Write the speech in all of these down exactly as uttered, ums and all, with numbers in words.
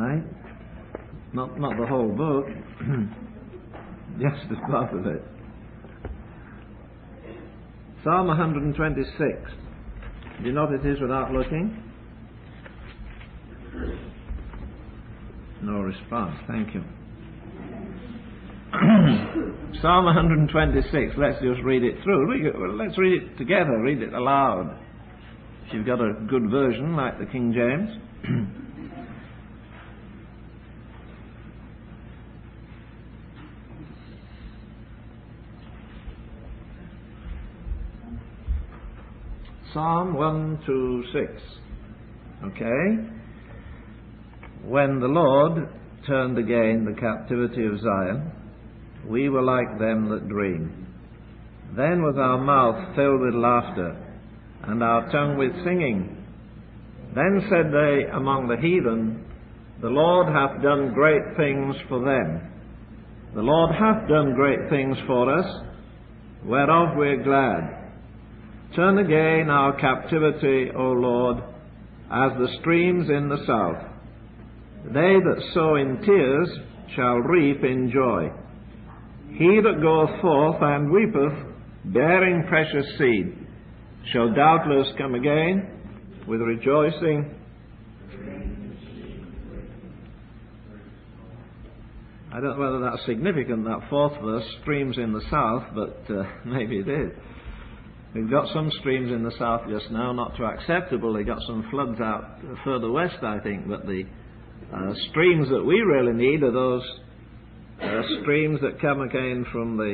tonight. Not, not the whole book, just a part of it. Psalm one twenty-six. Do you know what it is without looking? No response, thank you. Psalm one twenty-six, let's just read it through. Let's read it together, read it aloud. If you've got a good version, like the King James. Psalm one twenty-six. Okay. When the Lord turned again the captivity of Zion, we were like them that dream. Then was our mouth filled with laughter, and our tongue with singing. Then said they among the heathen, the Lord hath done great things for them. The Lord hath done great things for us, whereof we are glad. Turn again our captivity, O Lord, as the streams in the south. They that sow in tears shall reap in joy. He that goeth forth and weepeth, bearing precious seed, shall doubtless come again with rejoicing. I don't know whether that's significant, that fourth verse, streams in the south, but uh, maybe it is. We've got some streams in the south just now, not too acceptable. They got some floods out further west, I think, but the Uh, streams that we really need are those uh, streams that come again from the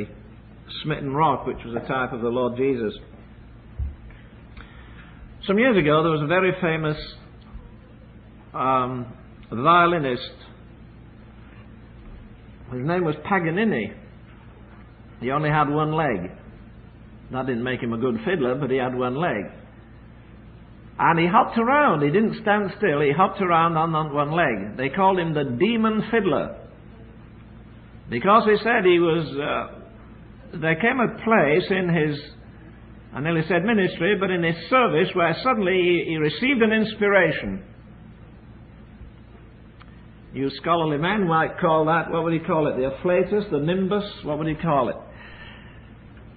smitten rock, which was a type of the Lord Jesus. Some years ago there was a very famous um, violinist. His name was Paganini. He only had one leg. That didn't make him a good fiddler, but he had one leg. And he hopped around. He didn't stand still. He hopped around on, on one leg. They called him the demon fiddler. Because he said he was... Uh, there came a place in his... I nearly said ministry, but in his service where suddenly he, he received an inspiration. You scholarly men might call that... What would he call it? The afflatus? The nimbus? What would he call it?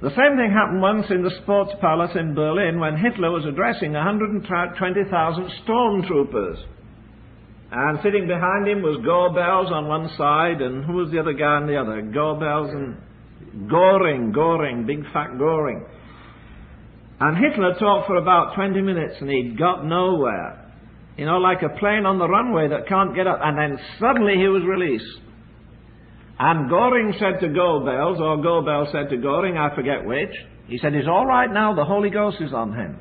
The same thing happened once in the sports palace in Berlin when Hitler was addressing one hundred twenty thousand stormtroopers. And sitting behind him was Goebbels on one side, and who was the other guy on the other? Goebbels and Göring, Göring, big fat Göring. And Hitler talked for about twenty minutes and he got nowhere. You know, like a plane on the runway that can't get up. And then suddenly he was released. And Göring said to Goebbels, or Goebbels said to Göring, I forget which, he said, he's all right now, the Holy Ghost is on him.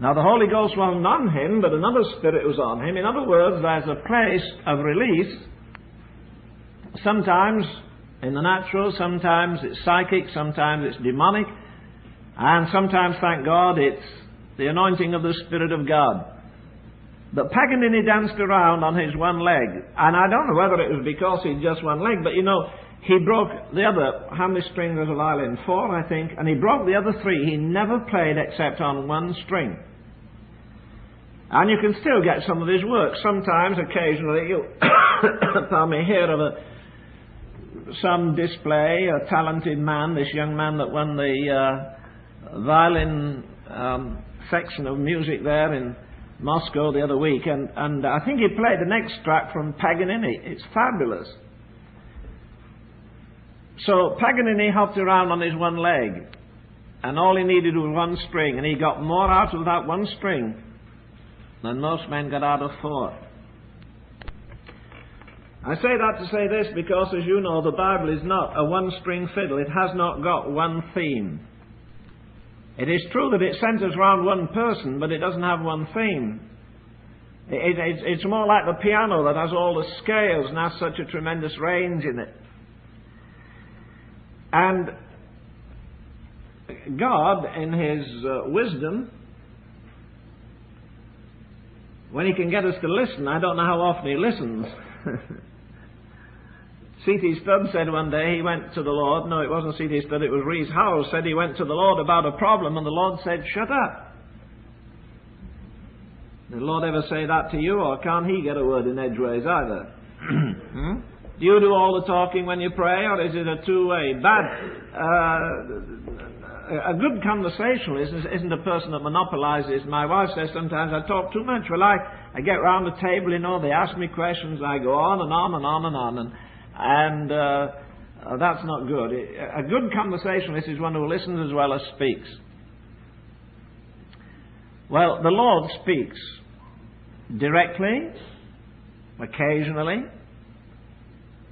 Now the Holy Ghost wasn't on him, but another spirit was on him. In other words, there's a place of release. Sometimes in the natural, sometimes it's psychic, sometimes it's demonic, and sometimes, thank God, it's the anointing of the Spirit of God. But Paganini danced around on his one leg. And I don't know whether it was because he had just one leg, but you know, he broke the other, how many strings was a violin? Four, I think. And he broke the other three. He never played except on one string. And you can still get some of his work. Sometimes, occasionally, you probably hear of a, some display, a talented man, this young man that won the uh, violin um, section of music there in Moscow the other week, and, and I think he played an extract from Paganini. It's fabulous. So Paganini hopped around on his one leg, and all he needed was one string, and he got more out of that one string than most men got out of four. I say that to say this because, as you know, the Bible is not a one-string fiddle. It has not got one theme. It is true that it centers around one person, but it doesn't have one theme. It, it, it's more like the piano that has all the scales and has such a tremendous range in it. And God, in His uh, wisdom, when He can get us to listen, I don't know how often He listens. C T Studd said one day, he went to the Lord, no it wasn't C T Studd, it was Rees Howells, said he went to the Lord about a problem and the Lord said, shut up. Did the Lord ever say that to you, or can't he get a word in edgeways either? hmm? Do you do all the talking when you pray, or is it a two-way? Bad, uh, a good conversationalist isn't a person that monopolizes. My wife says sometimes I talk too much. Well, I, I get round the table, you know, they ask me questions, I go on and on and on and on, and, and uh, uh, that's not good. A good conversationalist is one who listens as well as speaks. Well, the Lord speaks directly, occasionally,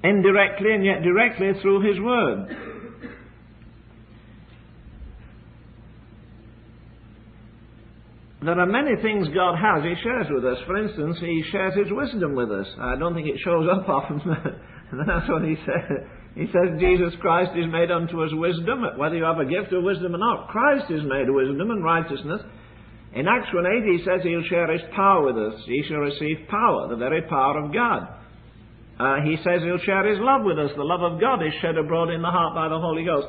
indirectly, and yet directly through His Word. There are many things God has, He shares with us. For instance, He shares His wisdom with us. I don't think it shows up often. That's what He says. He says, Jesus Christ is made unto us wisdom, whether you have a gift of wisdom or not. Christ is made wisdom and righteousness. In Acts one eight he says he'll share his power with us. He shall receive power, the very power of God. Uh, he says he'll share his love with us. The love of God is shed abroad in the heart by the Holy Ghost.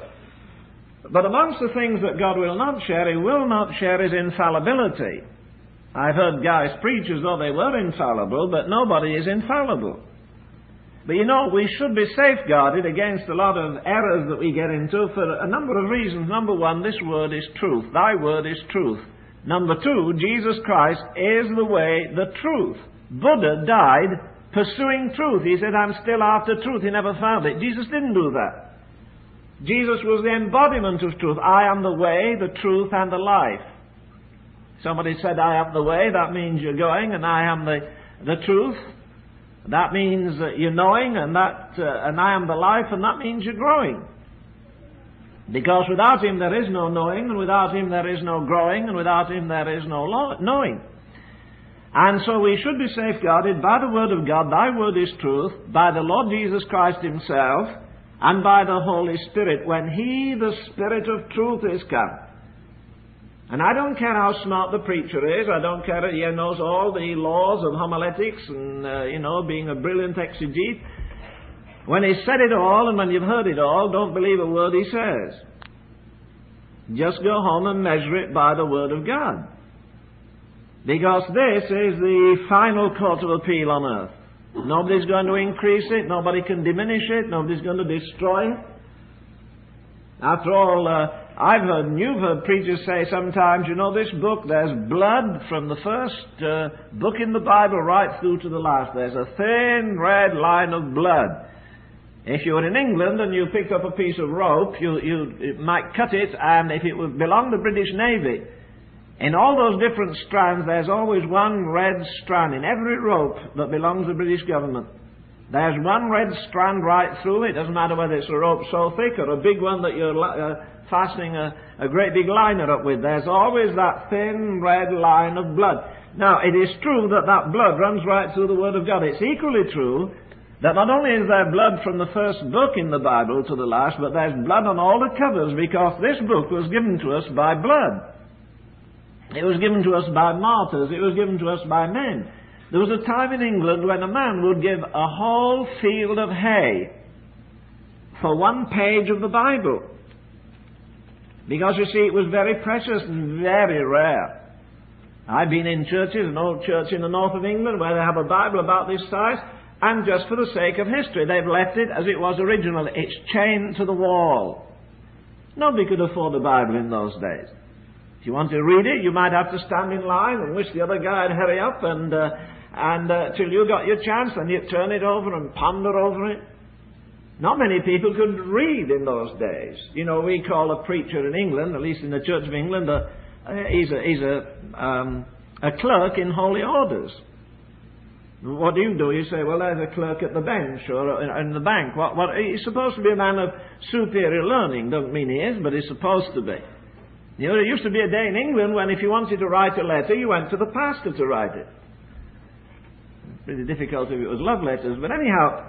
But amongst the things that God will not share, he will not share his infallibility. I've heard guys preach as though they were infallible, but nobody is infallible. But you know, we should be safeguarded against a lot of errors that we get into for a number of reasons. Number one, this word is truth. Thy word is truth. Number two, Jesus Christ is the way, the truth. Buddha died pursuing truth. He said, I'm still after truth. He never found it. Jesus didn't do that. Jesus was the embodiment of truth. I am the way, the truth, and the life. Somebody said, I am the way. That means you're going, and I am the, the truth. That means that you're knowing, and, that, uh, and I am the life, and that means you're growing. Because without him there is no knowing, and without him there is no growing, and without him there is no knowing. And so we should be safeguarded by the Word of God, thy Word is truth, by the Lord Jesus Christ himself, and by the Holy Spirit, when he, the Spirit of truth, is come. And I don't care how smart the preacher is, I don't care if he knows all the laws of homiletics and, uh, you know, being a brilliant exegete. When he's said it all, and when you've heard it all, don't believe a word he says. Just go home and measure it by the Word of God. Because this is the final court of appeal on earth. Nobody's going to increase it, nobody can diminish it, nobody's going to destroy it. After all, uh, I've heard, and you've heard preachers say sometimes, you know, this book, there's blood from the first uh, book in the Bible right through to the last. There's a thin red line of blood. If you were in England and you picked up a piece of rope, you, you might cut it, and if it would belong to the British Navy, in all those different strands, there's always one red strand. In every rope that belongs to the British government, there's one red strand right through it. It doesn't matter whether it's a rope so thick or a big one that you're uh, fastening a, a great big liner up with. There's always that thin red line of blood. Now, it is true that that blood runs right through the Word of God. It's equally true that not only is there blood from the first book in the Bible to the last, but there's blood on all the covers, because this book was given to us by blood. It was given to us by martyrs. It was given to us by men. There was a time in England when a man would give a whole field of hay for one page of the Bible. Because, you see, it was very precious and very rare. I've been in churches, an old church in the north of England, where they have a Bible about this size, and just for the sake of history, they've left it as it was originally. It's chained to the wall. Nobody could afford a Bible in those days. If you want to read it, you might have to stand in line and wish the other guy would hurry up, and uh, and uh, till you got your chance, and you turn it over and ponder over it. Not many people could read in those days. You know, we call a preacher in England, at least in the Church of England, a, a, he's a he's a um, a clerk in holy orders. What do you do? You say, well, there's a clerk at the bench or in the bank. What, what, he's supposed to be a man of superior learning. Doesn't mean he is, but he's supposed to be. You know, there used to be a day in England when if you wanted to write a letter, you went to the pastor to write it. Pretty difficult if it was love letters, but anyhow,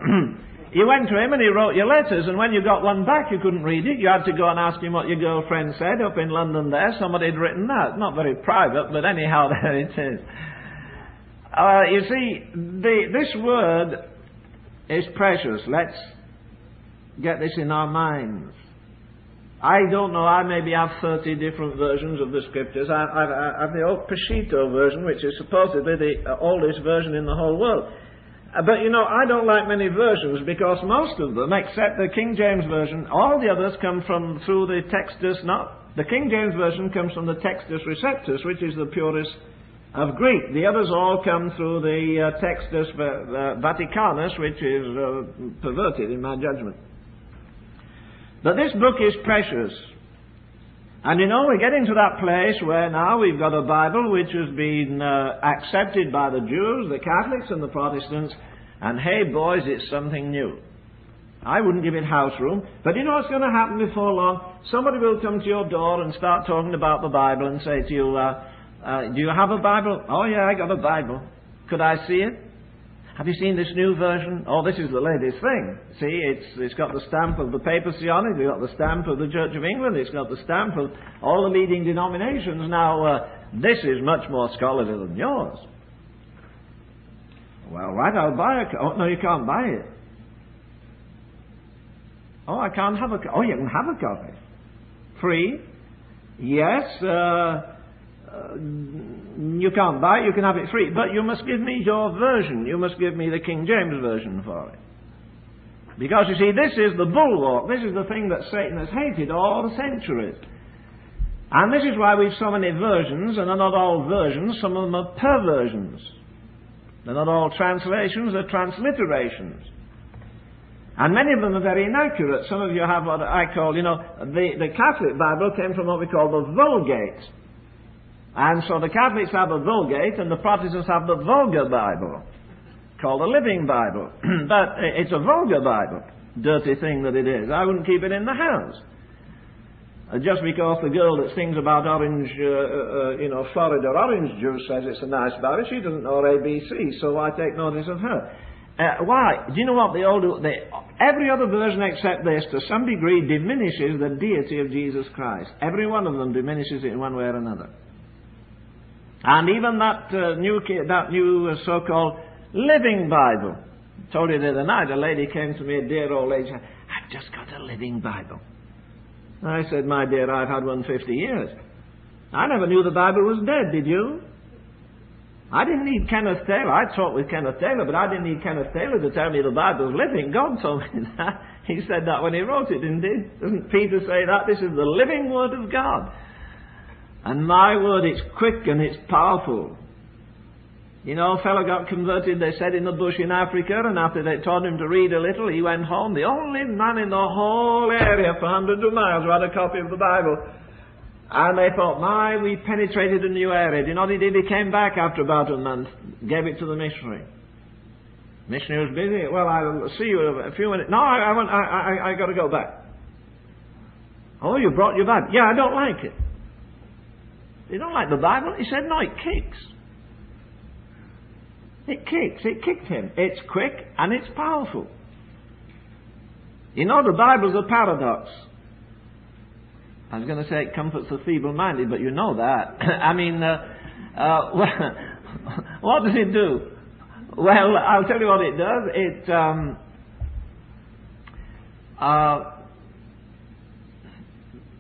you went to him and he wrote your letters, and when you got one back, you couldn't read it. You had to go and ask him what your girlfriend said up in London there. Somebody had written that. Not very private, but anyhow, there it is. Uh, you see, the, this word is precious. Let's get this in our minds. I don't know, I maybe have thirty different versions of the scriptures. I, I, I have the old Peshito version, which is supposedly the oldest version in the whole world. But you know, I don't like many versions, because most of them, except the King James version, all the others come from through the Textus. Not the King James version comes from the Textus Receptus, which is the purest of Greek. The others all come through the uh, Textus Vaticanus, which is uh, perverted in my judgment. But this book is precious. And you know, we get into that place where now we've got a Bible which has been uh, accepted by the Jews, the Catholics and the Protestants, and hey boys, it's something new. I wouldn't give it house room, but you know what's going to happen before long? Somebody will come to your door and start talking about the Bible and say to you, uh, uh, do you have a Bible? Oh yeah, I got a Bible. Could I see it? Have you seen this new version? Oh, this is the latest thing. See, it's it's got the stamp of the papacy on it. It's got the stamp of the Church of England. It's got the stamp of all the leading denominations. Now, uh, this is much more scholarly than yours. Well, right, I'll buy a... Oh, no, you can't buy it. Oh, I can't have a... Oh, you can have a copy. Free. Yes, uh... you can't buy it, you can have it free, but you must give me your version. You must give me the King James version for it. Because, you see, this is the bulwark. This is the thing that Satan has hated all the centuries. And this is why we've so many versions, and they're not all versions. Some of them are perversions. They're not all translations, they're transliterations. And many of them are very inaccurate. Some of you have what I call, you know, the, the Catholic Bible came from what we call the Vulgate. And so the Catholics have a Vulgate and the Protestants have the Vulgar Bible, called the Living Bible. But it's a vulgar Bible, dirty thing that it is. I wouldn't keep it in the house. Uh, just because the girl that sings about orange, uh, uh, you know, Florida orange juice says it's a nice Bible, she doesn't know A B C, so I take notice of her. Uh, why? Do you know what? The old, the, every other version except this, to some degree, diminishes the deity of Jesus Christ. Every one of them diminishes it in one way or another. And even that uh, new, that new uh, so-called Living Bible. I told you the other night, a lady came to me, a dear old lady, said, I've just got a Living Bible. And I said, my dear, I've had one fifty years. I never knew the Bible was dead, did you? I didn't need Kenneth Taylor. I talked with Kenneth Taylor, but I didn't need Kenneth Taylor to tell me the Bible's living. God told me that. He said that when he wrote it, didn't he? Doesn't Peter say that? This is the living Word of God. And my word, it's quick and it's powerful. You know, a fellow got converted, they said, in the bush in Africa, and after they taught him to read a little, he went home. The only man in the whole area for hundreds of miles who had a copy of the Bible. And they thought, my, we penetrated a new area. Do you know what he did? He came back after about a month, gave it to the missionary. The missionary was busy. Well, I'll see you in a few minutes. No, I, I, I, I, I got to go back. Oh, you brought your Bible. Yeah, I don't like it. You don't like the Bible? He said, no, it kicks. It kicks. It kicked him. It's quick and it's powerful. You know, the Bible's a paradox. I was going to say it comforts the feeble-minded, but you know that. I mean, uh, uh, well, what does it do? Well, I'll tell you what it does. It... Um, uh,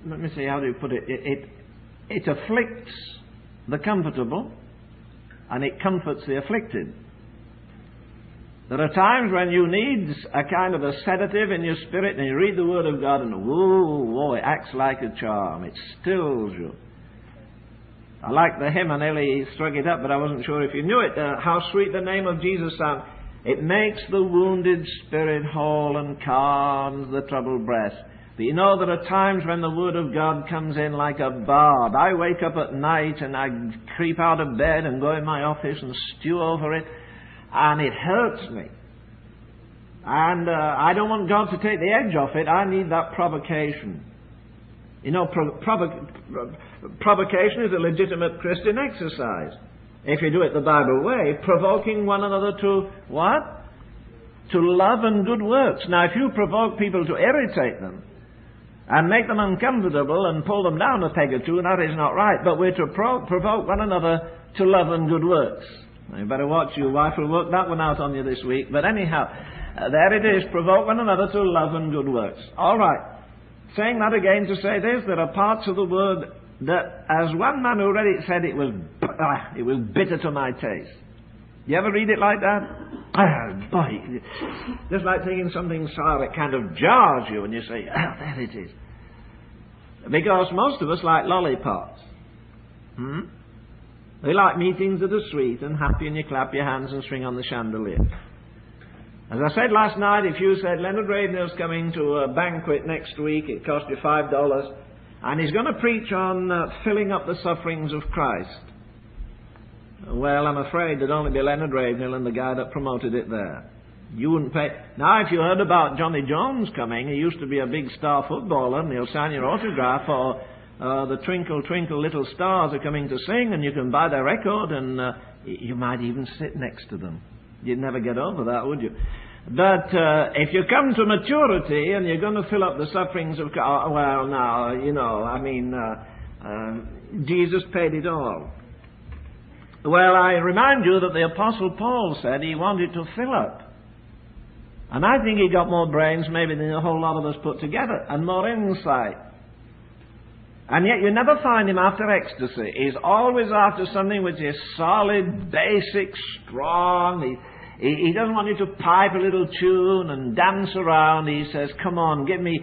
let me see, how do you put it? It... it It afflicts the comfortable and it comforts the afflicted. There are times when you need a kind of a sedative in your spirit, and you read the Word of God and whoa, whoa, it acts like a charm. It stills you. I like the hymn, I nearly struck it up, but I wasn't sure if you knew it. Uh, How sweet the name of Jesus sounds. It makes the wounded spirit whole and calms the troubled breast. But you know, there are times when the Word of God comes in like a barb. I wake up at night and I creep out of bed and go in my office and stew over it, and it hurts me. And uh, I don't want God to take the edge off it. I need that provocation. You know, prov provo provocation is a legitimate Christian exercise. If you do it the Bible way, provoking one another to what? To love and good works. Now, if you provoke people to irritate them, and make them uncomfortable and pull them down a peg or two, and that is not right. But we're to pro provoke one another to love and good works. You better watch, your wife will work that one out on you this week. But anyhow, uh, there it is. Provoke one another to love and good works. All right. Saying that again to say this, there are parts of the word that, as one man who read it said, it was, ah, it was bitter to my taste. You ever read it like that? Oh, boy. Just like taking something sour, it kind of jars you and you say, oh, there it is. Because most of us like lollipops. Hmm? We like meetings that are sweet and happy and you clap your hands and swing on the chandelier. As I said last night, if you said Leonard Ravenhill's coming to a banquet next week, it cost you five dollars, and he's going to preach on uh, filling up the sufferings of Christ. Well, I'm afraid there'd only be Leonard Ravenhill and the guy that promoted it there. You wouldn't pay. Now, if you heard about Johnny Jones coming, he used to be a big star footballer, and he'll sign your autograph, or uh, the Twinkle Twinkle Little Stars are coming to sing, and you can buy their record, and uh, you might even sit next to them. You'd never get over that, would you? But uh, if you come to maturity and you're going to fill up the sufferings of God, well, now, you know, I mean, uh, uh, Jesus paid it all. Well, I remind you that the Apostle Paul said he wanted to fill up. And I think he got more brains maybe than a whole lot of us put together, and more insight. And yet you never find him after ecstasy. He's always after something which is solid, basic, strong. He, he, he doesn't want you to pipe a little tune and dance around. He says, come on, give me...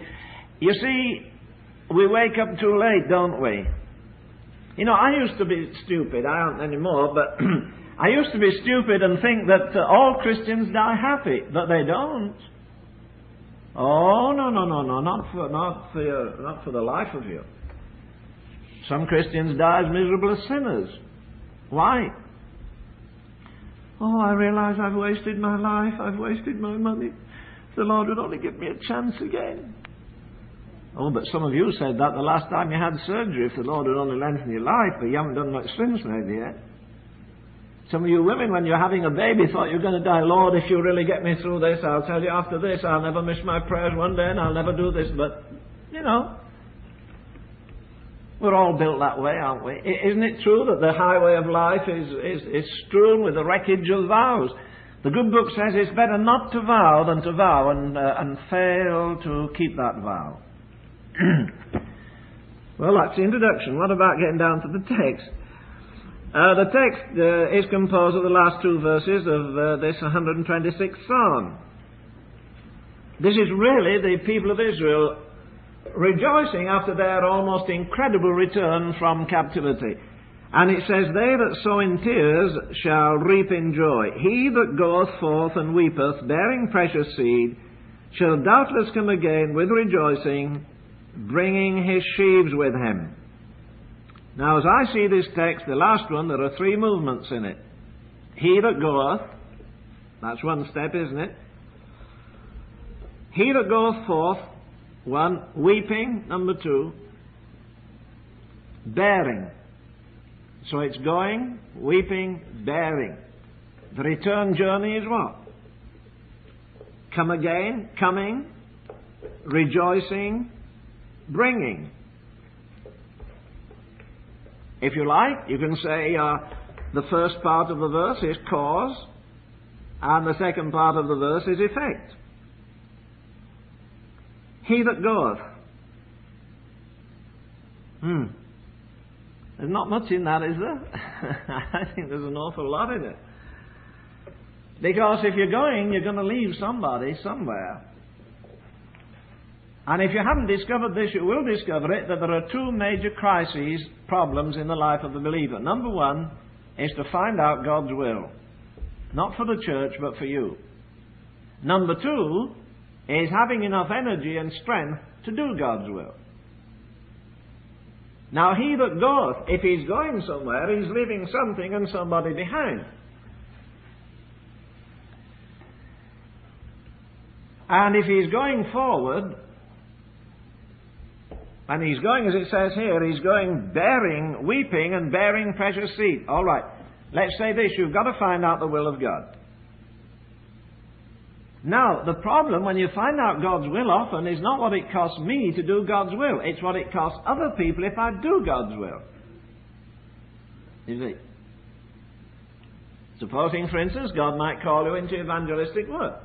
You see, we wake up too late, don't we? You know, I used to be stupid. I aren't anymore, but I used to be stupid and think that uh, all Christians die happy, but they don't. Oh, no, no, no, no, not for, not for, your, not for the life of you. Some Christians die as miserable as sinners. Why? Oh, I realize I've wasted my life. I've wasted my money. The Lord would only give me a chance again. Oh, but some of you said that the last time you had surgery, if the Lord would only lengthen your life, but you haven't done much since maybe yet. Some of you women, when you're having a baby, thought you were going to die. Lord, if you really get me through this, I'll tell you after this. I'll never miss my prayers one day and I'll never do this. But, you know... We're all built that way, aren't we? Isn't it true that the highway of life is, is, is strewn with the wreckage of vows? The good book says it's better not to vow than to vow and, uh, and fail to keep that vow. Well, that's the introduction. What about getting down to the text? Uh, the text uh, is composed of the last two verses of uh, this one hundred twenty-sixth Psalm. This is really the people of Israel rejoicing after their almost incredible return from captivity. And it says, they that sow in tears shall reap in joy. He that goeth forth and weepeth, bearing precious seed, shall doubtless come again with rejoicing, bringing his sheaves with him. Now, as I see this text, the last one, there are three movements in it. He that goeth, that's one step, isn't it? He that goeth forth, one, weeping, number two, bearing. So it's going, weeping, bearing. The return journey is what? Come again, coming, rejoicing, bringing. If you like, you can say uh, the first part of the verse is cause, and the second part of the verse is effect. He that goeth. Hmm. There's not much in that, is there? I think there's an awful lot in it. Because if you're going, you're going to leave somebody somewhere. And if you haven't discovered this, you will discover it, that there are two major crises, problems in the life of the believer. Number one is to find out God's will. Not for the church, but for you. Number two... is having enough energy and strength to do God's will. Now, he that goeth, if he's going somewhere, he's leaving something and somebody behind. And if he's going forward, and he's going, as it says here, he's going bearing, weeping and bearing precious seed. All right, let's say this, you've got to find out the will of God. Now, the problem when you find out God's will often is not what it costs me to do God's will. It's what it costs other people if I do God's will. You see? Supposing, for instance, God might call you into evangelistic work.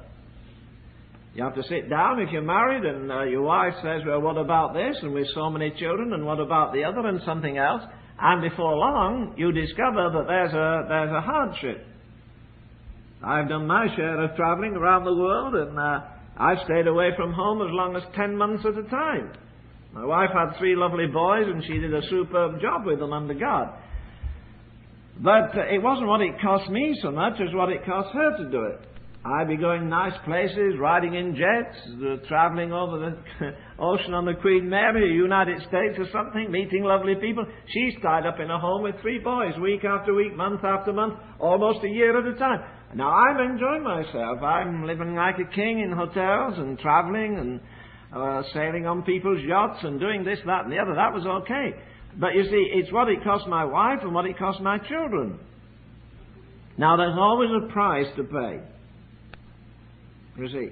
You have to sit down if you're married, and uh, your wife says, well, what about this? And with so many children, and what about the other, and something else? And before long, you discover that there's a, there's a hardship. I've done my share of traveling around the world, and uh, I've stayed away from home as long as ten months at a time. My wife had three lovely boys, and she did a superb job with them under God. But uh, it wasn't what it cost me so much as what it cost her to do it. I'd be going nice places, riding in jets, uh, traveling over the ocean on the Queen Mary, United States or something, meeting lovely people. She's tied up in a home with three boys, week after week, month after month, almost a year at a time. Now, I'm enjoying myself. I'm living like a king in hotels and traveling and uh, sailing on people's yachts and doing this, that and the other. That was okay. But you see, it's what it cost my wife and what it cost my children. Now, there's always a price to pay. You see,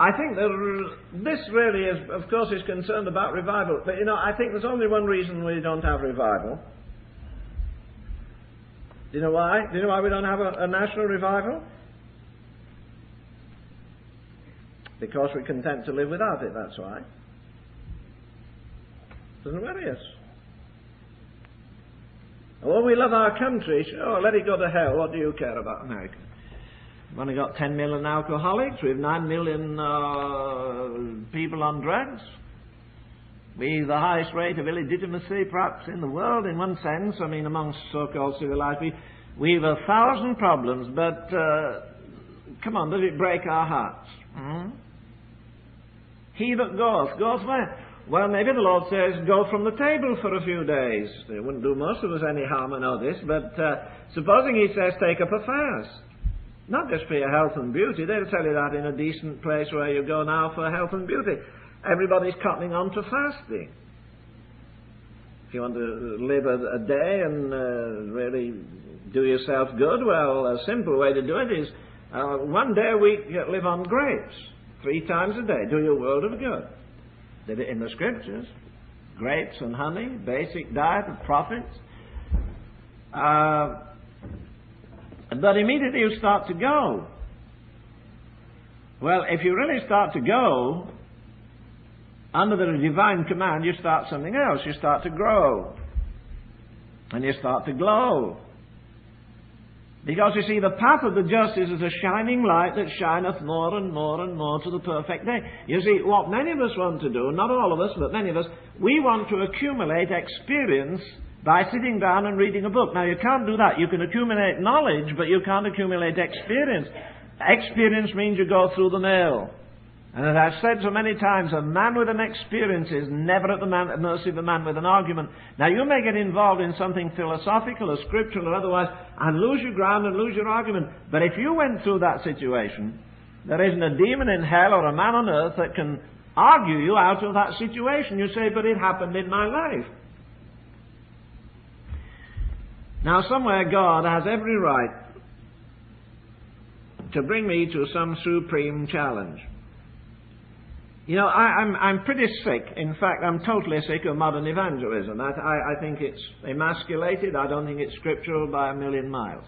I think that this really is, of course, is concerned about revival. But, you know, I think there's only one reason we don't have revival. Do you know why? Do you know why we don't have a, a national revival? Because we're content to live without it, that's why. It doesn't worry us. Well, we love our country. Oh, let it go to hell. What do you care about America? We've only got ten million alcoholics. We have nine million uh, people on drugs. We have the highest rate of illegitimacy, perhaps, in the world, in one sense. I mean, amongst so-called civilized people. We have a thousand problems, but uh, come on, does it break our hearts? Hmm? He that goeth, goeth where? Well, maybe the Lord says, go from the table for a few days. It wouldn't do most of us any harm, I know this, but uh, supposing he says, take up a fast. Not just for your health and beauty. They'll tell you that in a decent place where you go now for health and beauty. Everybody's cottoning on to fasting. If you want to live a, a day and uh, really do yourself good, well, a simple way to do it is uh, one day a week live on grapes. Three times a day. Do your world of good. Did it in the scriptures. Grapes and honey, basic diet of prophets. Uh, but immediately you start to go. Well, if you really start to go, under the divine command, you start something else. You start to grow. And you start to glow. Because you see, the path of the just is as a shining light that shineth more and more and more to the perfect day. You see, what many of us want to do, not all of us, but many of us, we want to accumulate experience by sitting down and reading a book. Now, you can't do that. You can accumulate knowledge, but you can't accumulate experience. Experience means you go through the mill. And as I've said so many times, a man with an experience is never at the man, at mercy of a man with an argument. Now, you may get involved in something philosophical or scriptural or otherwise and lose your ground and lose your argument. But if you went through that situation, there isn't a demon in hell or a man on earth that can argue you out of that situation. You say, but it happened in my life. Now, somewhere God has every right to bring me to some supreme challenge. You know, I, I'm, I'm pretty sick. In fact, I'm totally sick of modern evangelism. I, I, I think it's emasculated. I don't think it's scriptural by a million miles.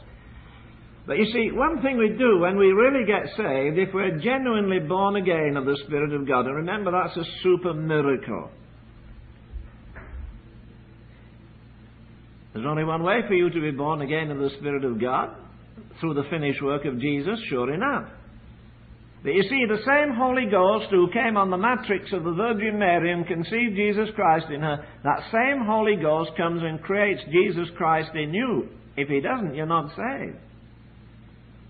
But you see, one thing we do when we really get saved, if we're genuinely born again of the Spirit of God, and remember that's a super miracle. There's only one way for you to be born again of the Spirit of God, through the finished work of Jesus, sure enough. But you see, the same Holy Ghost who came on the matrix of the Virgin Mary and conceived Jesus Christ in her, that same Holy Ghost comes and creates Jesus Christ in you. If he doesn't, you're not saved.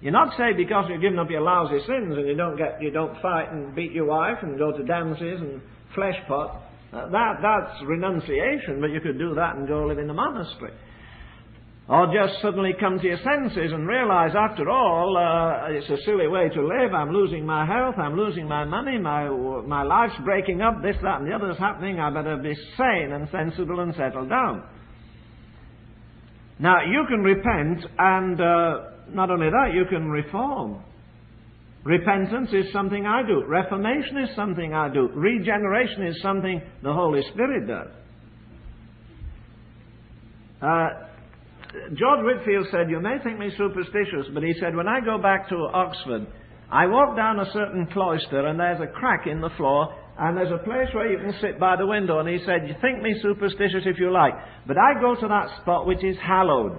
You're not saved because you've given up your lousy sins and you don't get, you don't fight and beat your wife and go to dances and flesh pot. That, that's renunciation, but you could do that and go live in a monastery. Or just suddenly come to your senses and realize, after all, uh, it's a silly way to live. I'm losing my health. I'm losing my money. My my life's breaking up. This, that, and the other is happening. I better be sane and sensible and settle down. Now, you can repent, and uh, not only that, you can reform. Repentance is something I do. Reformation is something I do. Regeneration is something the Holy Spirit does. Uh... George Whitefield said, you may think me superstitious, but he said, when I go back to Oxford, I walk down a certain cloister and there's a crack in the floor and there's a place where you can sit by the window. And he said, you think me superstitious if you like, but I go to that spot which is hallowed.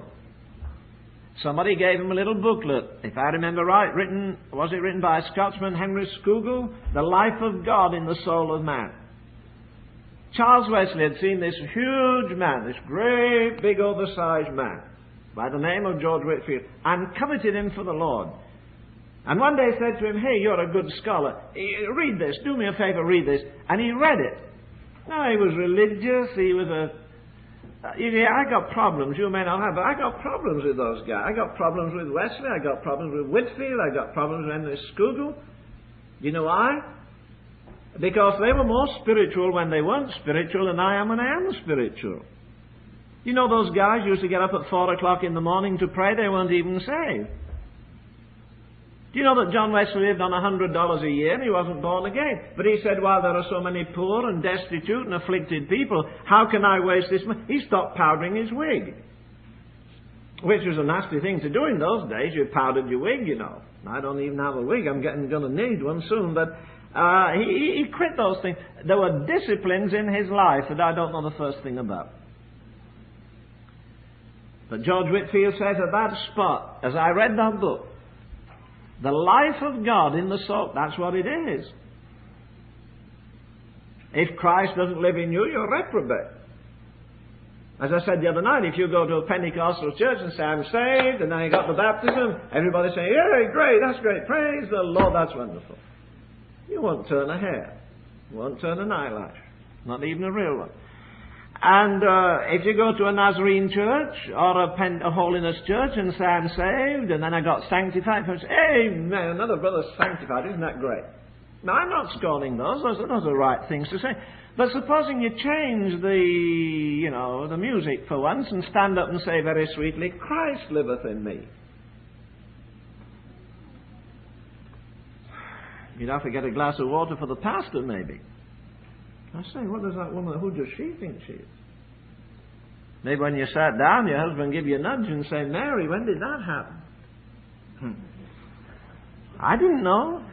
Somebody gave him a little booklet, if I remember right, written, was it written by a Scotsman, Henry Scougal? The Life of God in the Soul of Man. Charles Wesley had seen this huge man, this great, big, oversized man, by the name of George Whitefield, and coveted him for the Lord. And one day said to him, hey, you're a good scholar, read this, do me a favor, read this. And he read it. Now, he was religious, he was a... Uh, you know, I got problems, you may not have, but I got problems with those guys. I got problems with Wesley, I got problems with Whitefield, I got problems with Henry Scougal. You know why? Because they were more spiritual when they weren't spiritual than I am when I am spiritual. You know, those guys used to get up at four o'clock in the morning to pray, they weren't even saved. Do you know that John Wesley lived on a hundred dollars a year and he wasn't born again? But he said, while there are so many poor and destitute and afflicted people, how can I waste this money? He stopped powdering his wig, which was a nasty thing to do in those days. You powdered your wig, you know. I don't even have a wig. I'm getting going to need one soon. But uh, he, he quit those things. There were disciplines in his life that I don't know the first thing about. But George Whitefield says, at that spot, as I read that book, the life of God in the soul, that's what it is. If Christ doesn't live in you, you're reprobate. As I said the other night, if you go to a Pentecostal church and say, I'm saved, and then you got the baptism, everybody's saying, yeah, great, that's great, praise the Lord, that's wonderful. You won't turn a hair. You won't turn an eyelash. Not even a real one. And uh, if you go to a Nazarene church or a, Pen a holiness church and say, I'm saved, and then I got sanctified, and say, amen, another brother's sanctified, isn't that great? Now, I'm not scorning those. Those are, those are right things to say. But supposing you change the, you know, the music for once and stand up and say very sweetly, Christ liveth in me. You'd have to get a glass of water for the pastor, maybe. I say, what does that woman, who does she think she is? Maybe when you sat down, your husband give you a nudge and say, Mary, when did that happen? Hmm. I didn't know.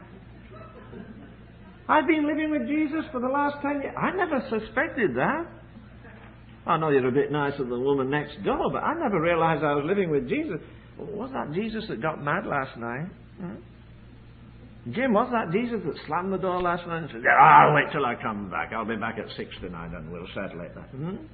I've been living with Jesus for the last ten years. I never suspected that. I know you're a bit nicer than the woman next door, but I never realized I was living with Jesus. Was that Jesus that got mad last night? Hmm? Jim, was that Jesus that slammed the door last night and said, I'll wait till I come back. I'll be back at six tonight and we'll settle it then. Mm-hmm.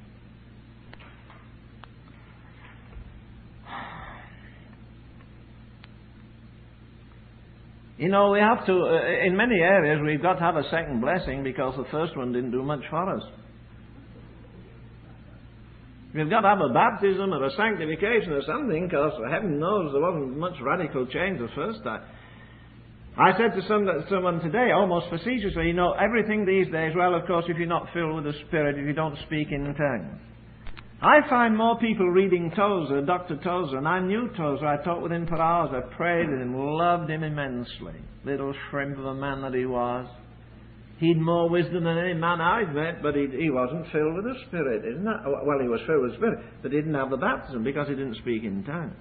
You know, we have to, uh, in many areas, we've got to have a second blessing because the first one didn't do much for us. We've got to have a baptism or a sanctification or something because heaven knows there wasn't much radical change the first time. I said to some, someone today, almost facetiously, you know, everything these days, well, of course, if you're not filled with the Spirit, if you don't speak in tongues. I find more people reading Tozer, Doctor Tozer, and I knew Tozer. I talked with him for hours. I prayed with him, loved him immensely. Little shrimp of a man that he was. He'd more wisdom than any man I've met, but he, he wasn't filled with the Spirit, isn't that? Well, he was filled with the Spirit, but he didn't have the baptism because he didn't speak in tongues.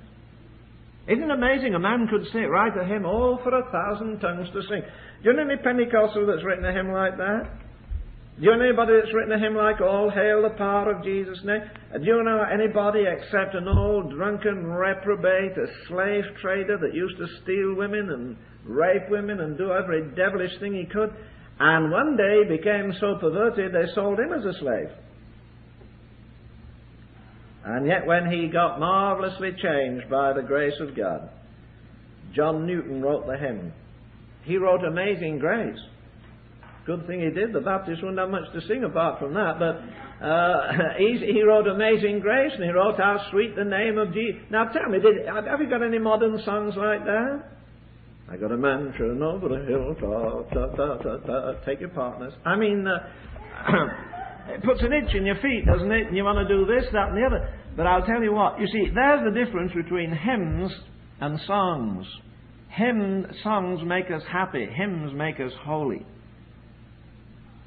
Isn't it amazing? A man could sit right a hymn, oh, for a thousand tongues to sing. Do you know any Pentecostal that's written a hymn like that? Do you know anybody that's written a hymn like, all hail the power of Jesus' name? Do you know anybody except an old drunken reprobate, a slave trader that used to steal women and rape women and do every devilish thing he could? And one day became so perverted they sold him as a slave. And yet when he got marvelously changed by the grace of God, John Newton wrote the hymn. He wrote Amazing Grace. Good thing he did. The Baptists wouldn't have much to sing apart from that. But uh, he, he wrote Amazing Grace and he wrote How Sweet the Name of Jesus. Now tell me, did, have you got any modern songs like that? I got a mansion over the hill, ta, ta, ta, ta, ta, take your partners. I mean... Uh, It puts an itch in your feet, doesn't it? And you want to do this, that, and the other. But I'll tell you what. You see, there's the difference between hymns and songs. Hymn songs make us happy. Hymns make us holy.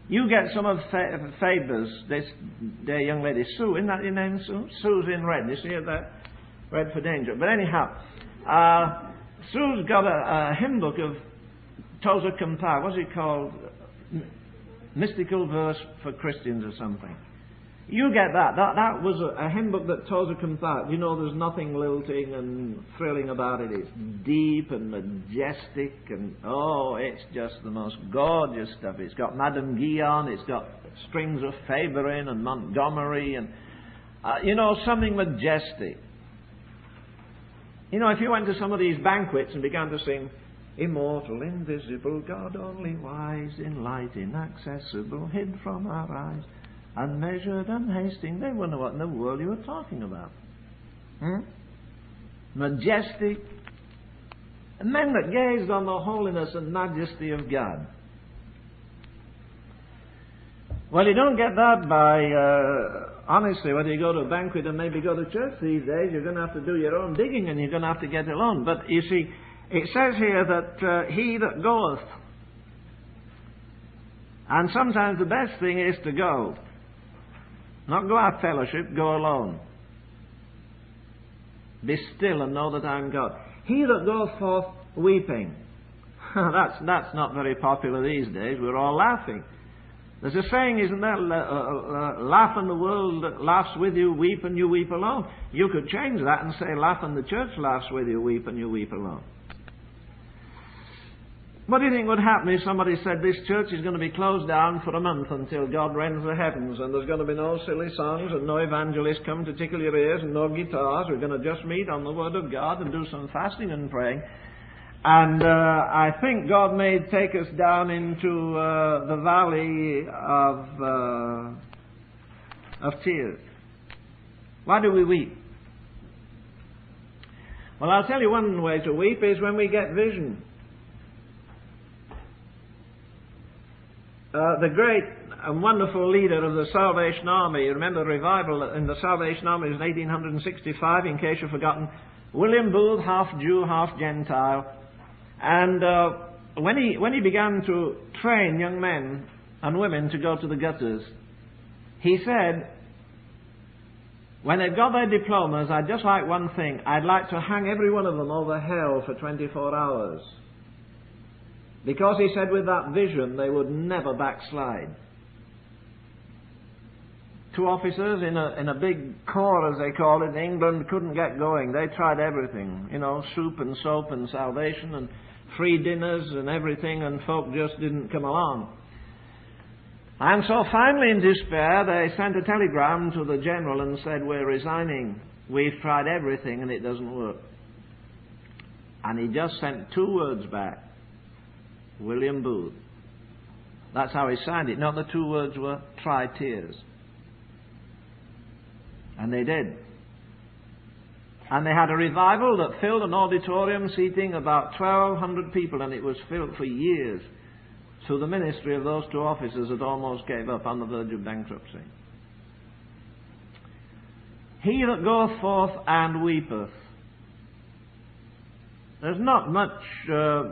You get some of Fa Faber's, this dear young lady, Sue, isn't that your name, Sue? Sue's in red. You see her there? Read for danger. But anyhow, uh, Sewell's got a, a hymn book of Tozer compiled. What's it called? Mystical Verse for Christians or something. You get that. That, that was a, a hymn book that Tozer compiled. You know, there's nothing lilting and thrilling about it. It's deep and majestic and, oh, it's just the most gorgeous stuff. It's got Madame Guyon, it's got strings of Faberin and Montgomery and, uh, you know, something majestic. You know, if you went to some of these banquets and began to sing, immortal, invisible, God only wise, in light inaccessible, hid from our eyes, unmeasured, unhasting, they wouldn't know what in the world you were talking about. Hmm? Majestic. Men that gazed on the holiness and majesty of God. Well, you don't get that by, uh, honestly, whether you go to a banquet and maybe go to church these days, you're going to have to do your own digging and you're going to have to get it on. But you see, it says here that uh, he that goeth, and sometimes the best thing is to go. Not go out fellowship, go alone. Be still and know that I am God. He that goeth forth weeping. that's, that's not very popular these days. We're all laughing. There's a saying, isn't there? Uh, uh, laugh and the world laughs with you, weep and you weep alone. You could change that and say laugh and the church laughs with you, weep and you weep alone. What do you think would happen if somebody said this church is going to be closed down for a month until God rends the heavens and there's going to be no silly songs and no evangelists come to tickle your ears and no guitars. We're going to just meet on the Word of God and do some fasting and praying. And uh, I think God may take us down into uh, the valley of, uh, of tears. Why do we weep? Well, I'll tell you one way to weep is when we get vision. Uh, the great and wonderful leader of the Salvation Army, you remember the revival in the Salvation Army was in eighteen sixty-five, in case you've forgotten, William Booth, half Jew, half Gentile. And uh, when he when he began to train young men and women to go to the gutters, he said, when they've got their diplomas, I'd just like one thing. I'd like to hang every one of them over hell for twenty-four hours. Because he said with that vision they would never backslide. Two officers in a, in a big corps, as they called it, in England, couldn't get going. They tried everything, you know, soup and soap and salvation and free dinners and everything, and folk just didn't come along. And so finally in despair they sent a telegram to the general and said, we're resigning. We've tried everything and it doesn't work. And he just sent two words back. William Booth. That's how he signed it. Now the two words were, try tears. And they did. And they had a revival that filled an auditorium seating about twelve hundred people, and it was filled for years. So the ministry of those two officers that almost gave up on the verge of bankruptcy. He that goeth forth and weepeth. There's not much... Uh,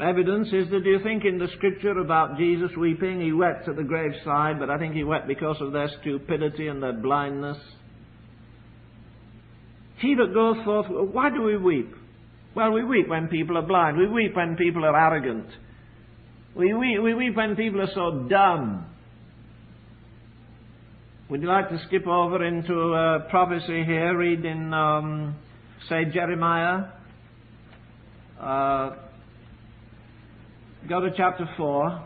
Evidence is that, do you think in the scripture about Jesus weeping, he wept at the graveside, but I think he wept because of their stupidity and their blindness. He that goeth forth, why do we weep? Well, we weep when people are blind. We weep when people are arrogant. We weep, we weep when people are so dumb. Would you like to skip over into uh, prophecy here? Read in, um, say, Jeremiah. Uh... Go to chapter four.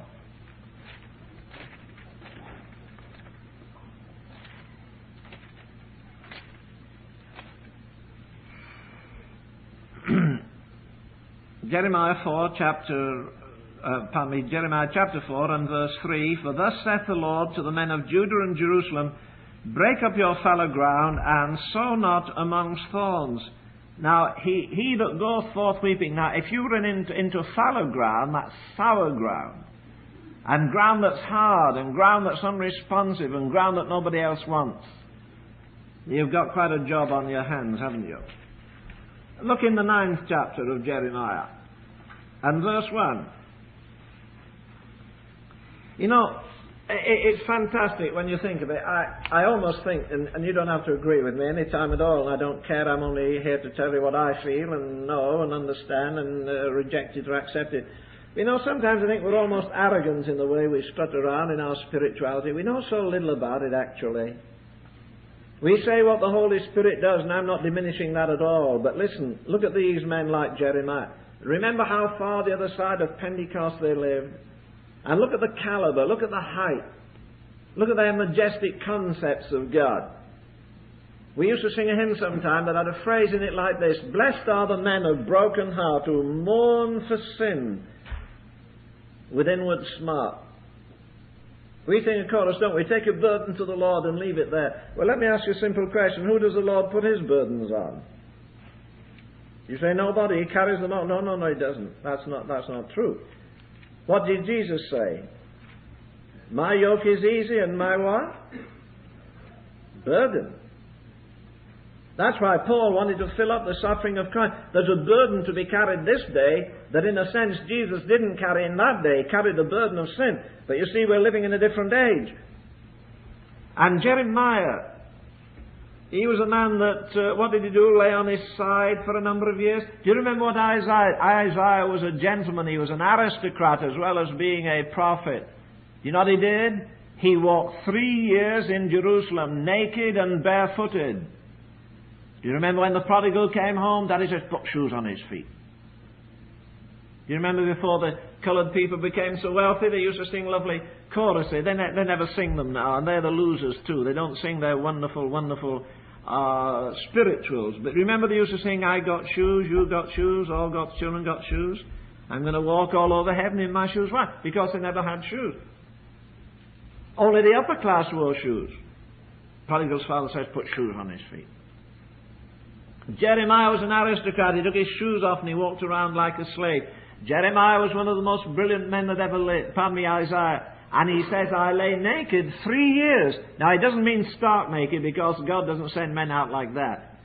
Jeremiah four, chapter, uh, pardon me, Jeremiah chapter four and verse three. For thus saith the Lord to the men of Judah and Jerusalem, break up your fallow ground and sow not amongst thorns. Now, he, he that goeth forth weeping. Now, if you run into, into fallow ground, that's sour ground, and ground that's hard, and ground that's unresponsive, and ground that nobody else wants, you've got quite a job on your hands, haven't you? Look in the ninth chapter of Jeremiah, and verse one. You know, It's fantastic when you think of it. I, I almost think, and, and you don't have to agree with me any time at all, I don't care, I'm only here to tell you what I feel and know and understand and uh, reject it or accept it. You know, sometimes I think we're almost arrogant in the way we strut around in our spirituality. We know so little about it, actually. We say what the Holy Spirit does, and I'm not diminishing that at all, but listen, look at these men like Jeremiah. Remember how far the other side of Pentecost they lived. And look at the caliber, look at the height, look at their majestic concepts of God. We used to sing a hymn sometime that had a phrase in it like this: blessed are the men of broken heart who mourn for sin with inward smart. We sing a chorus, don't we? Take a burden to the Lord and leave it there. Well, let me ask you a simple question. Who does the Lord put his burdens on? You say nobody, he carries them on. No, no, no, he doesn't. That's not, that's not true. What did Jesus say? My yoke is easy and my what? Burden. That's why Paul wanted to fill up the suffering of Christ. There's a burden to be carried this day that in a sense Jesus didn't carry in that day. He carried the burden of sin. But you see, we're living in a different age. And Jeremiah, he was a man that, uh, what did he do? Lay on his side for a number of years. Do you remember what Isaiah? Isaiah was a gentleman. He was an aristocrat as well as being a prophet. You know what he did? He walked three years in Jerusalem, naked and barefooted. Do you remember when the prodigal came home? Daddy just put shoes on his feet. Do you remember before the coloured people became so wealthy, they used to sing lovely choruses? They, ne- they never sing them now, and they're the losers too. They don't sing their wonderful, wonderful Uh, spirituals. But remember they used to sing, I got shoes, you got shoes, all got children got shoes. I'm going to walk all over heaven in my shoes. Why? Because they never had shoes. Only the upper class wore shoes. Prodigal's father says, put shoes on his feet. Jeremiah was an aristocrat. He took his shoes off and he walked around like a slave. Jeremiah was one of the most brilliant men that ever lived. Pardon me, Isaiah. And he says, I lay naked three years. Now, it doesn't mean stark naked, because God doesn't send men out like that.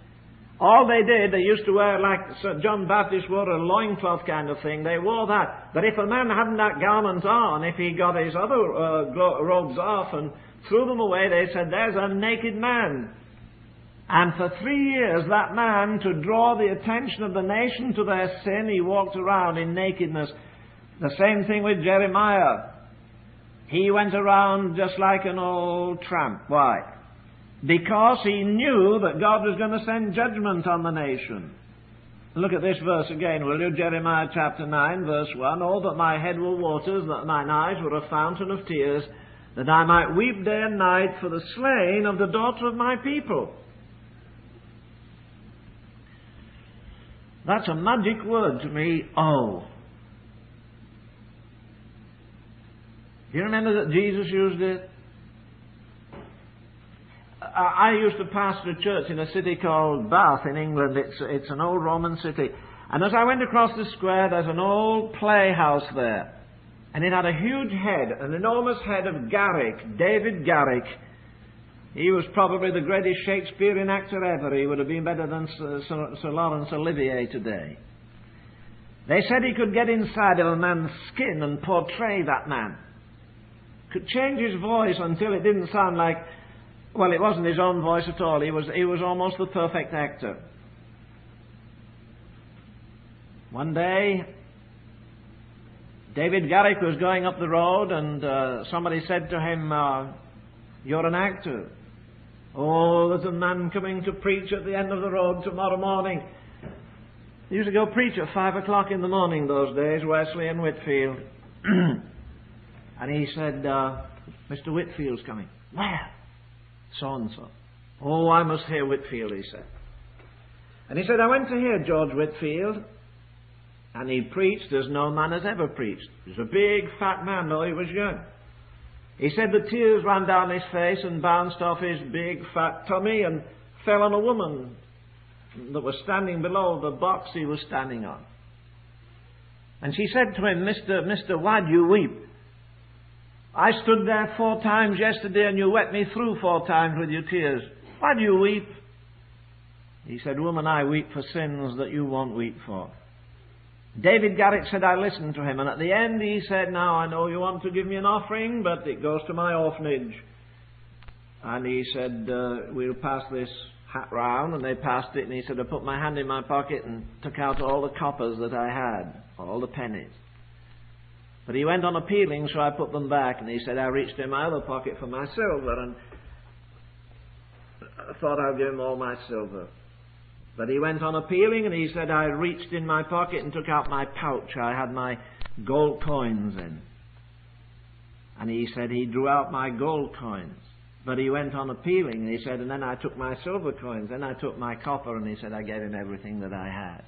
All they did, they used to wear like Sir John Baptist wore a loincloth kind of thing. They wore that. But if a man hadn't that garment on, if he got his other uh, robes off and threw them away, they said, there's a naked man. And for three years, that man, to draw the attention of the nation to their sin, he walked around in nakedness. The same thing with Jeremiah. He went around just like an old tramp. Why? Because he knew that God was going to send judgment on the nation. Look at this verse again, will you? Jeremiah chapter nine, verse one. Oh, that my head were waters, that mine eyes were a fountain of tears, that I might weep day and night for the slain of the daughter of my people. That's a magic word to me, oh. Do you remember that Jesus used it? I used to pastor a church in a city called Bath in England. It's, it's an old Roman city. And as I went across the square, there's an old playhouse there. And it had a huge head, an enormous head of Garrick, David Garrick. He was probably the greatest Shakespearean actor ever. He would have been better than Sir, Sir, Sir Laurence Olivier today. They said he could get inside of a man's skin and portray that man. Could change his voice until it didn't sound like, well, it wasn't his own voice at all. He was, he was almost the perfect actor. One day, David Garrick was going up the road and uh, somebody said to him, uh, you're an actor. Oh, there's a man coming to preach at the end of the road tomorrow morning. He used to go preach at five o'clock in the morning those days, Wesley and Whitefield. And he said, uh, Mister Whitfield's coming. Where? So-and-so. Oh, I must hear Whitefield, he said. And he said, I went to hear George Whitefield, and he preached as no man has ever preached. He was a big, fat man, though he was young. He said the tears ran down his face and bounced off his big, fat tummy and fell on a woman that was standing below the box he was standing on. And she said to him, Mister, Mister, why do you weep? I stood there four times yesterday and you wet me through four times with your tears. Why do you weep? He said, woman, I weep for sins that you won't weep for. David Garrick said, I listened to him, and at the end he said, now I know you want to give me an offering, but it goes to my orphanage. And he said, uh, we'll pass this hat round, and they passed it, and he said, I put my hand in my pocket and took out all the coppers that I had, all the pennies. But he went on appealing, so I put them back, and he said, I reached in my other pocket for my silver, and I thought I'd give him all my silver. But he went on appealing, and he said, I reached in my pocket and took out my pouch. I had my gold coins in. And he said, he drew out my gold coins. But he went on appealing, and he said, and then I took my silver coins, then I took my copper, and he said, I gave him everything that I had.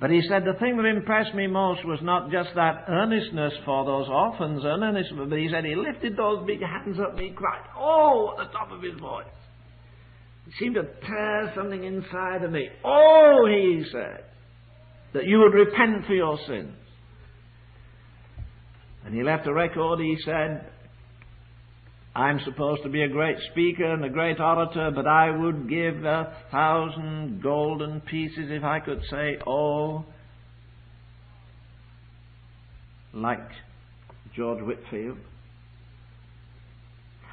But he said, the thing that impressed me most was not just that earnestness for those orphans, earnestness, but he said, he lifted those big hands up, and he cried, oh, at the top of his voice. It seemed to tear something inside of me. Oh, he said, that you would repent for your sins. And he left a record, he said, I'm supposed to be a great speaker and a great orator, but I would give a thousand golden pieces if I could say, oh, like George Whitefield.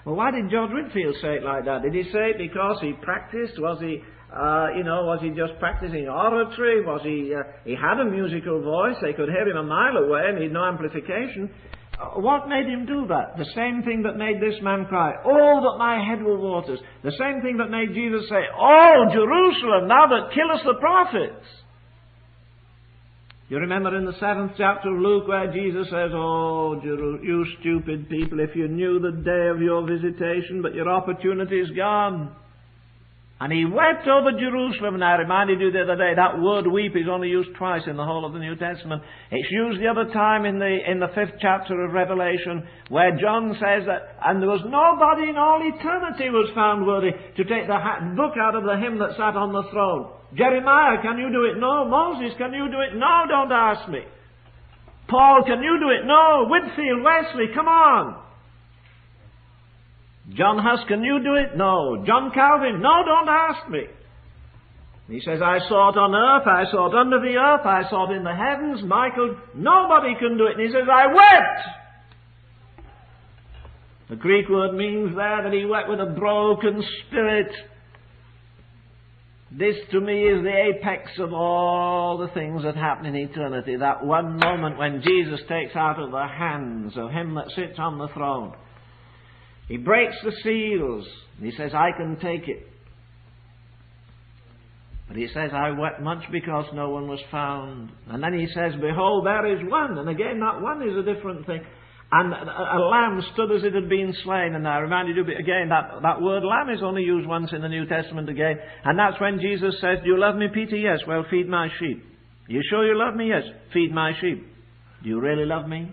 Well, why did George Whitefield say it like that? Did he say it because he practiced? Was he, uh, you know, was he just practicing oratory? Was he, uh, he had a musical voice, they could hear him a mile away and he'd no amplification. What made him do that? The same thing that made this man cry, oh, that my head were waters. The same thing that made Jesus say, oh, Jerusalem, thou that killest the prophets. You remember in the seventh chapter of Luke where Jesus says, oh, Jeru- you stupid people, if you knew the day of your visitation, but your opportunity is gone. And he wept over Jerusalem. And I reminded you the other day, that word weep is only used twice in the whole of the New Testament. It's used the other time in the, in the fifth chapter of Revelation, where John says that, and there was nobody in all eternity was found worthy to take the book out of the hymn that sat on the throne. Jeremiah, can you do it? No. Moses, can you do it? No, don't ask me. Paul, can you do it? No. Whitefield, Wesley, come on. John Huss, can you do it? No. John Calvin, no, don't ask me. He says, I saw it on earth, I saw it under the earth, I saw it in the heavens. Michael, nobody can do it. And he says, I wept. The Greek word means there that he wept with a broken spirit. This to me is the apex of all the things that happen in eternity. That one moment when Jesus takes out of the hands of him that sits on the throne. He breaks the seals. And he says, I can take it. But he says, I wept much because no one was found. And then he says, behold, there is one. And again, that one is a different thing. And a lamb stood as it had been slain. And I reminded you again, that, that word lamb is only used once in the New Testament again. And that's when Jesus says, do you love me, Peter? Yes. Well, feed my sheep. You sure you love me? Yes. Feed my sheep. Do you really love me?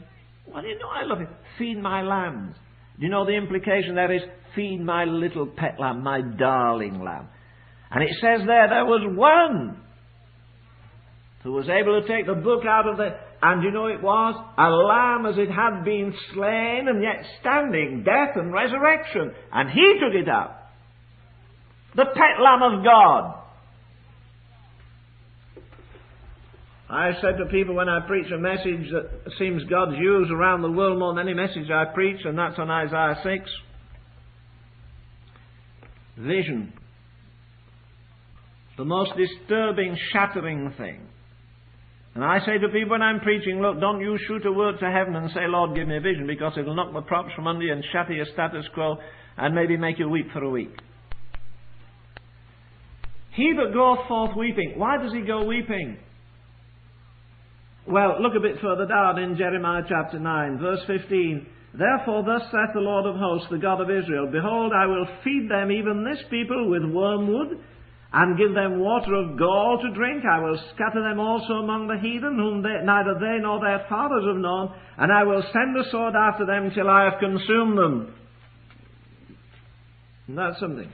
Well, you know I love you. Feed my lambs. Do you know the implication there is, feed my little pet lamb, my darling lamb. And it says there, there was one who was able to take the book out of the... And you know it was a lamb as it had been slain and yet standing, death and resurrection. And he took it out. The pet lamb of God. I said to people when I preach a message that seems God's used around the world more than any message I preach, and that's on Isaiah six. Vision. The most disturbing, shattering thing. And I say to people when I'm preaching, look, don't you shoot a word to heaven and say, Lord, give me a vision, because it'll knock the props from under you and shatter your status quo and maybe make you weep for a week. He that goeth forth weeping. Why does he go weeping? Well, look a bit further down in Jeremiah chapter nine, verse fifteen. Therefore thus saith the Lord of hosts, the God of Israel, behold, I will feed them, even this people, with wormwood, and give them water of gall to drink. I will scatter them also among the heathen, whom they, neither they nor their fathers have known, and I will send a sword after them till I have consumed them. Isn't that something?